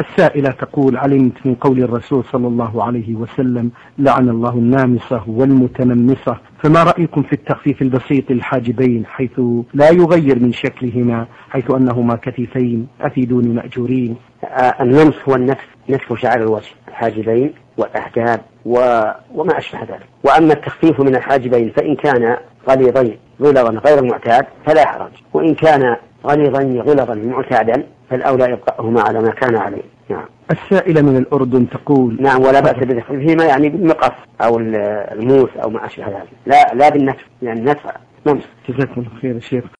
السائلة تقول: علمت من قول الرسول صلى الله عليه وسلم: لعن الله النامصة والمتنمصة، فما رأيكم في التخفيف البسيط للحاجبين حيث لا يغير من شكلهما، حيث أنهما كتفين؟ أفيدوني مأجورين. النمص هو النفس، نفس شعر الوجه، الحاجبين والأحجاب وما أشبه ذلك. وأما التخفيف من الحاجبين فإن كان غليظا غلظا غير معتاد فلا حرج، وإن كان غليظا غلظا معتادا فالأولى يبقاهما على ما كان عليه. نعم. السائلة من الأردن تقول: نعم، ولا بأس بتخفيفهما، يعني بالمقص أو الموس أو ما أشبه ذلك، لا بالنتف، يعني نتف نمص. جزاكم الله خير يا شيخ.